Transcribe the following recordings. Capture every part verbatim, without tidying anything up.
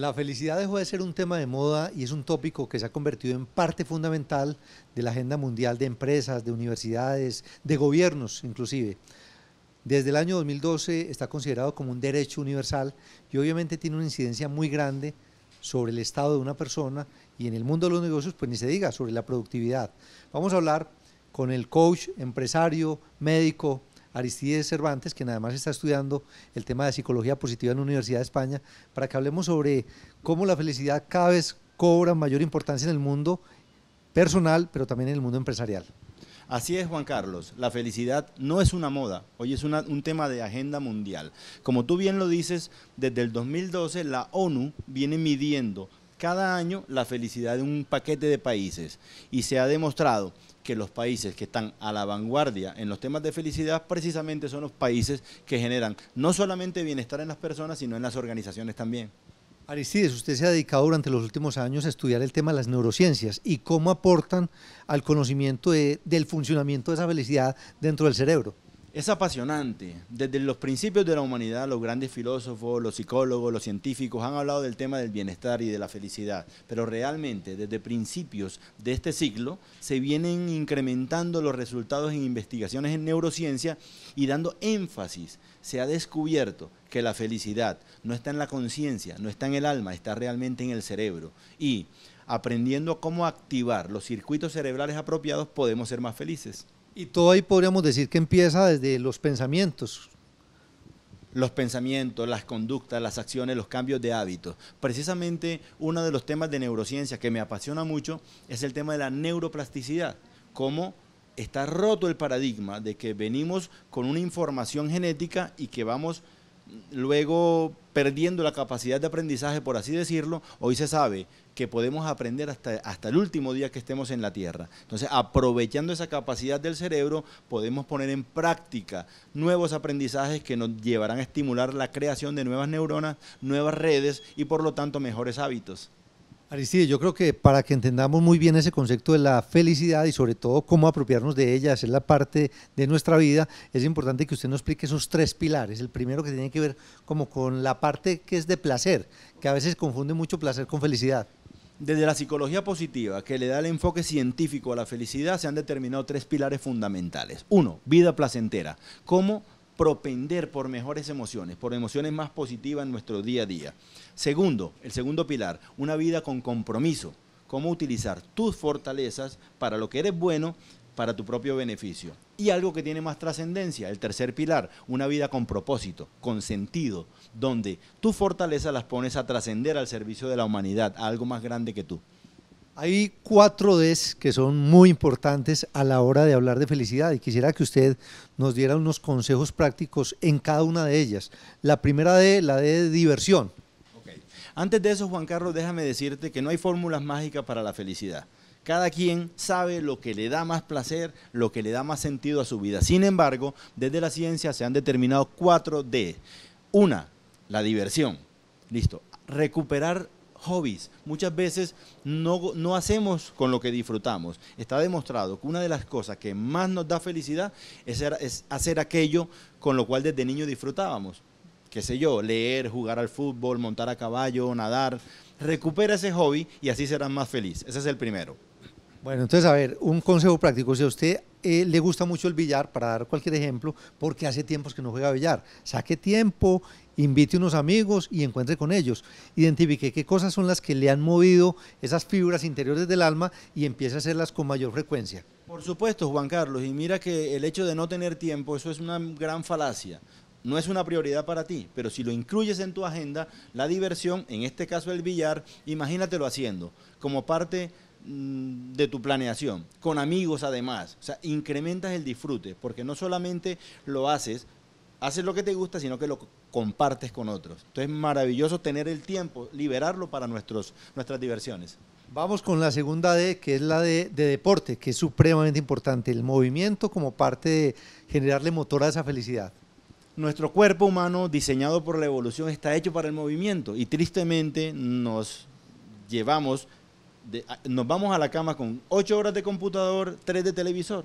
La felicidad dejó de ser un tema de moda y es un tópico que se ha convertido en parte fundamental de la agenda mundial de empresas, de universidades, de gobiernos inclusive. Desde el año dos mil doce está considerado como un derecho universal y obviamente tiene una incidencia muy grande sobre el estado de una persona y en el mundo de los negocios pues ni se diga, sobre la productividad. Vamos a hablar con el coach, empresario, médico, Arístides Cervantes, quien además está estudiando el tema de psicología positiva en la Universidad de España, para que hablemos sobre cómo la felicidad cada vez cobra mayor importancia en el mundo personal, pero también en el mundo empresarial. Así es, Juan Carlos, la felicidad no es una moda, hoy es una, un tema de agenda mundial. Como tú bien lo dices, desde el dos mil doce la ONU viene midiendo cada año la felicidad de un paquete de países y se ha demostrado que los países que están a la vanguardia en los temas de felicidad precisamente son los países que generan no solamente bienestar en las personas, sino en las organizaciones también. Arístides, usted se ha dedicado durante los últimos años a estudiar el tema de las neurociencias y cómo aportan al conocimiento de, del funcionamiento de esa felicidad dentro del cerebro. Es apasionante. Desde los principios de la humanidad, los grandes filósofos, los psicólogos, los científicos han hablado del tema del bienestar y de la felicidad, pero realmente desde principios de este siglo se vienen incrementando los resultados en investigaciones en neurociencia y dando énfasis. Se ha descubierto que la felicidad no está en la conciencia, no está en el alma, está realmente en el cerebro. Y aprendiendo cómo activar los circuitos cerebrales apropiados podemos ser más felices. Y todo ahí podríamos decir que empieza desde los pensamientos. Los pensamientos, las conductas, las acciones, los cambios de hábitos. Precisamente uno de los temas de neurociencia que me apasiona mucho es el tema de la neuroplasticidad. Cómo está roto el paradigma de que venimos con una información genética y que vamos luego perdiendo la capacidad de aprendizaje, por así decirlo. Hoy se sabe que podemos aprender hasta, hasta el último día que estemos en la Tierra. Entonces, aprovechando esa capacidad del cerebro, podemos poner en práctica nuevos aprendizajes que nos llevarán a estimular la creación de nuevas neuronas, nuevas redes y, por lo tanto, mejores hábitos. Arístides, yo creo que para que entendamos muy bien ese concepto de la felicidad y sobre todo cómo apropiarnos de ella, hacerla parte de nuestra vida, es importante que usted nos explique esos tres pilares. El primero que tiene que ver como con la parte que es de placer, que a veces confunde mucho placer con felicidad. Desde la psicología positiva, que le da el enfoque científico a la felicidad, se han determinado tres pilares fundamentales. Uno, vida placentera. ¿Cómo propender por mejores emociones, por emociones más positivas en nuestro día a día? Segundo, el segundo pilar, una vida con compromiso. ¿Cómo utilizar tus fortalezas para lo que eres bueno, para tu propio beneficio? Y algo que tiene más trascendencia, el tercer pilar, una vida con propósito, con sentido, donde tus fortalezas las pones a trascender al servicio de la humanidad, a algo más grande que tú. Hay cuatro Ds que son muy importantes a la hora de hablar de felicidad y quisiera que usted nos diera unos consejos prácticos en cada una de ellas. La primera D, la D de diversión. Okay. Antes de eso, Juan Carlos, déjame decirte que no hay fórmulas mágicas para la felicidad. Cada quien sabe lo que le da más placer, lo que le da más sentido a su vida. Sin embargo, desde la ciencia se han determinado cuatro D. Una, la diversión. Listo. Recuperar hobbies. Muchas veces no, no hacemos con lo que disfrutamos. Está demostrado que una de las cosas que más nos da felicidad es, ser, es hacer aquello con lo cual desde niño disfrutábamos. Qué sé yo, leer, jugar al fútbol, montar a caballo, nadar. Recupera ese hobby y así serás más feliz. Ese es el primero. Bueno, entonces, a ver, un consejo práctico. Si a usted eh, le gusta mucho el billar, para dar cualquier ejemplo, porque hace tiempos que no juega billar, saque tiempo, invite unos amigos y encuentre con ellos. Identifique qué cosas son las que le han movido esas fibras interiores del alma y empiece a hacerlas con mayor frecuencia. Por supuesto, Juan Carlos, y mira que el hecho de no tener tiempo, eso es una gran falacia. No es una prioridad para ti, pero si lo incluyes en tu agenda, la diversión, en este caso el billar, imagínatelo haciendo como parte de tu planeación, con amigos además. O sea, incrementas el disfrute, porque no solamente lo haces, haces lo que te gusta, sino que lo compartes con otros. Entonces es maravilloso tener el tiempo, liberarlo para nuestros, nuestras diversiones. Vamos con la segunda D, que es la de, de deporte, que es supremamente importante, el movimiento como parte de generarle motor a esa felicidad. Nuestro cuerpo humano, diseñado por la evolución, está hecho para el movimiento y tristemente nos llevamos, de, nos vamos a la cama con ocho horas de computador, tres de televisor.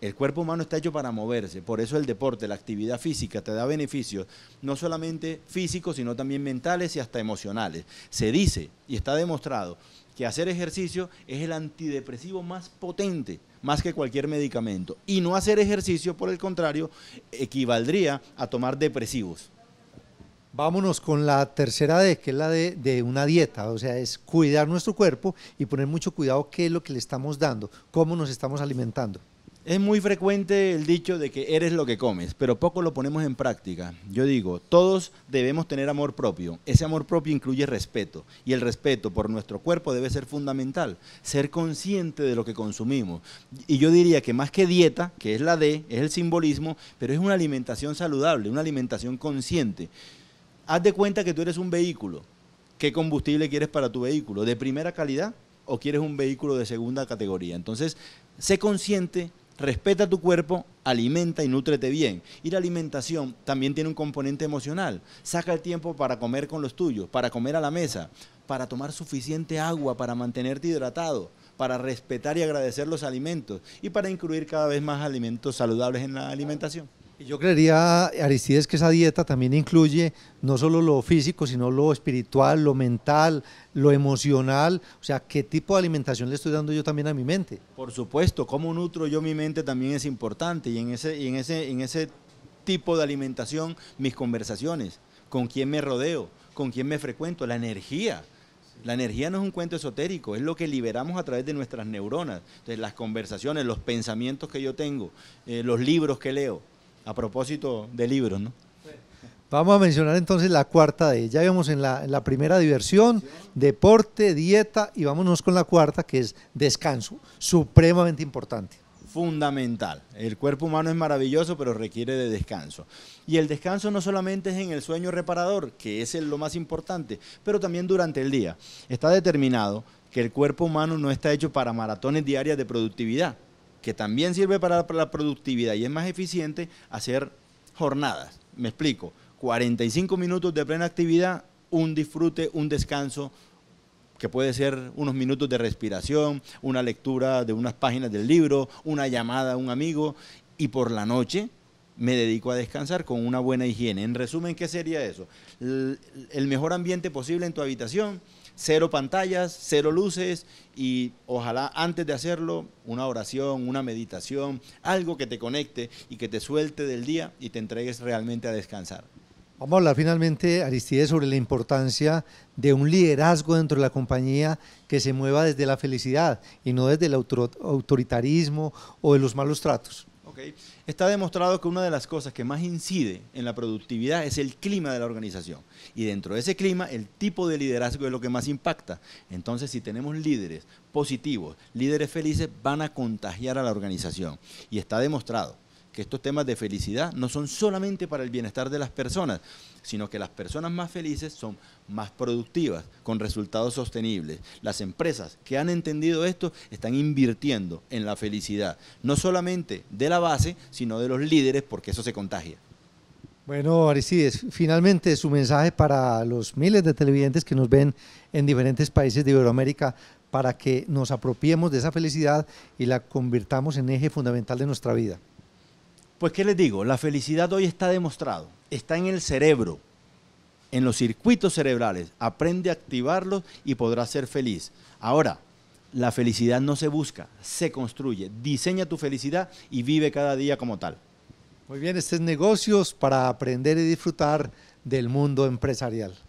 El cuerpo humano está hecho para moverse, por eso el deporte, la actividad física te da beneficios, no solamente físicos, sino también mentales y hasta emocionales. Se dice, y está demostrado, que hacer ejercicio es el antidepresivo más potente, más que cualquier medicamento. Y no hacer ejercicio, por el contrario, equivaldría a tomar depresivos. Vámonos con la tercera D, que es la de, de una dieta, o sea, es cuidar nuestro cuerpo y poner mucho cuidado qué es lo que le estamos dando, cómo nos estamos alimentando. Es muy frecuente el dicho de que eres lo que comes, pero poco lo ponemos en práctica. Yo digo, todos debemos tener amor propio. Ese amor propio incluye respeto, y el respeto por nuestro cuerpo debe ser fundamental. Ser consciente de lo que consumimos. Y yo diría que más que dieta, que es la D, es el simbolismo, pero es una alimentación saludable, una alimentación consciente. Haz de cuenta que tú eres un vehículo. ¿Qué combustible quieres para tu vehículo? ¿De primera calidad o quieres un vehículo de segunda categoría? Entonces, sé consciente. Respeta tu cuerpo, alimenta y nútrete bien. Y la alimentación también tiene un componente emocional. Saca el tiempo para comer con los tuyos, para comer a la mesa, para tomar suficiente agua, para mantenerte hidratado, para respetar y agradecer los alimentos y para incluir cada vez más alimentos saludables en la alimentación. Yo creería, Arístides, que esa dieta también incluye no solo lo físico, sino lo espiritual, lo mental, lo emocional. O sea, ¿qué tipo de alimentación le estoy dando yo también a mi mente? Por supuesto, cómo nutro yo mi mente también es importante. Y en ese, y en ese, en ese tipo de alimentación, mis conversaciones, con quién me rodeo, con quién me frecuento, la energía. La energía no es un cuento esotérico, es lo que liberamos a través de nuestras neuronas. Entonces, las conversaciones, los pensamientos que yo tengo, eh, los libros que leo. A propósito de libros, ¿no? Vamos a mencionar entonces la cuarta D. Ya vimos en la, en la primera diversión, deporte, dieta, y vámonos con la cuarta, que es descanso, supremamente importante. Fundamental. El cuerpo humano es maravilloso, pero requiere de descanso. Y el descanso no solamente es en el sueño reparador, que es lo más importante, pero también durante el día. Está determinado que el cuerpo humano no está hecho para maratones diarias de productividad, que también sirve para la productividad y es más eficiente hacer jornadas. Me explico, cuarenta y cinco minutos de plena actividad, un disfrute, un descanso, que puede ser unos minutos de respiración, una lectura de unas páginas del libro, una llamada a un amigo, y por la noche me dedico a descansar con una buena higiene. En resumen, ¿qué sería eso? El mejor ambiente posible en tu habitación, cero pantallas, cero luces, y ojalá antes de hacerlo una oración, una meditación, algo que te conecte y que te suelte del día y te entregues realmente a descansar. Vamos a hablar finalmente, Arístides, sobre la importancia de un liderazgo dentro de la compañía que se mueva desde la felicidad y no desde el autoritarismo o de los malos tratos. Okay. Está demostrado que una de las cosas que más incide en la productividad es el clima de la organización, y dentro de ese clima el tipo de liderazgo es lo que más impacta. Entonces, si tenemos líderes positivos, líderes felices, van a contagiar a la organización. Y está demostrado que estos temas de felicidad no son solamente para el bienestar de las personas, sino que las personas más felices son más productivas, con resultados sostenibles. Las empresas que han entendido esto están invirtiendo en la felicidad, no solamente de la base, sino de los líderes, porque eso se contagia. Bueno, Arístides, finalmente su mensaje para los miles de televidentes que nos ven en diferentes países de Iberoamérica, para que nos apropiemos de esa felicidad y la convirtamos en eje fundamental de nuestra vida. Pues, ¿qué les digo? La felicidad hoy está demostrado, está en el cerebro, en los circuitos cerebrales. Aprende a activarlos y podrás ser feliz. Ahora, la felicidad no se busca, se construye. Diseña tu felicidad y vive cada día como tal. Muy bien, este es Negocios para aprender y disfrutar del mundo empresarial.